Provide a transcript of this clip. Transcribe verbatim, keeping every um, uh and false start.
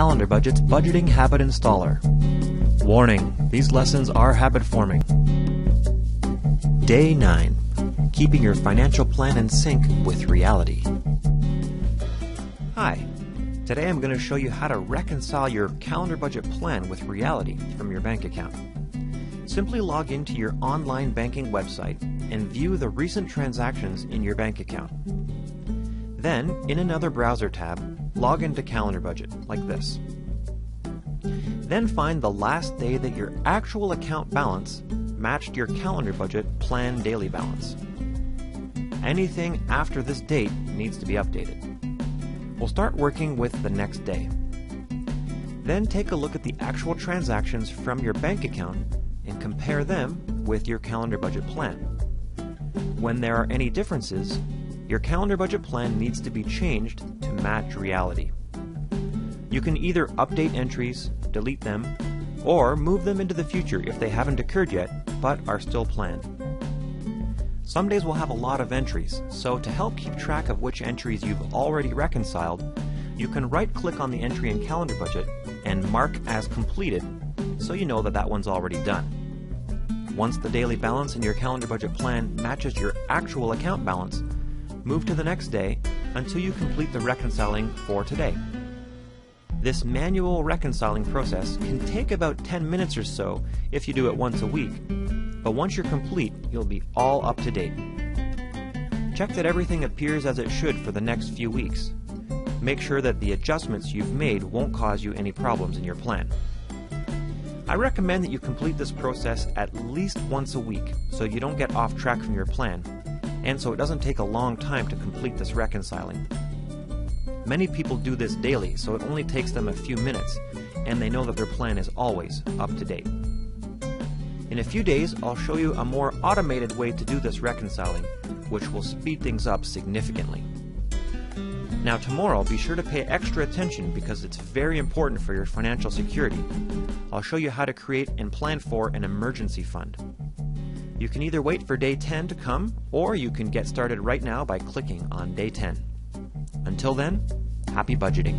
Calendar Budget's Budgeting Habit Installer. Warning, these lessons are habit forming. Day nine. Keeping your financial plan in sync with reality. Hi, today I'm going to show you how to reconcile your calendar budget plan with reality from your bank account. Simply log into your online banking website and view the recent transactions in your bank account. Then, in another browser tab, log into Calendar Budget, like this. Then find the last day that your actual account balance matched your Calendar Budget plan daily balance. Anything after this date needs to be updated. We'll start working with the next day. Then take a look at the actual transactions from your bank account and compare them with your calendar budget plan. When there are any differences, your calendar budget plan needs to be changed to match reality. You can either update entries, delete them, or move them into the future if they haven't occurred yet but are still planned. Some days we'll have a lot of entries, so to help keep track of which entries you've already reconciled, you can right-click on the entry in Calendar Budget and mark as completed, so you know that that one's already done. Once the daily balance in your calendar budget plan matches your actual account balance, move to the next day until you complete the reconciling for today. This manual reconciling process can take about ten minutes or so if you do it once a week, but once you're complete, you'll be all up to date. Check that everything appears as it should for the next few weeks. Make sure that the adjustments you've made won't cause you any problems in your plan. I recommend that you complete this process at least once a week so you don't get off track from your plan, and so it doesn't take a long time to complete this reconciling. Many people do this daily, so it only takes them a few minutes, and they know that their plan is always up to date. In a few days, I'll show you a more automated way to do this reconciling, which will speed things up significantly. Now tomorrow, be sure to pay extra attention because it's very important for your financial security. I'll show you how to create and plan for an emergency fund. You can either wait for day ten to come, or you can get started right now by clicking on day ten. Until then, happy budgeting.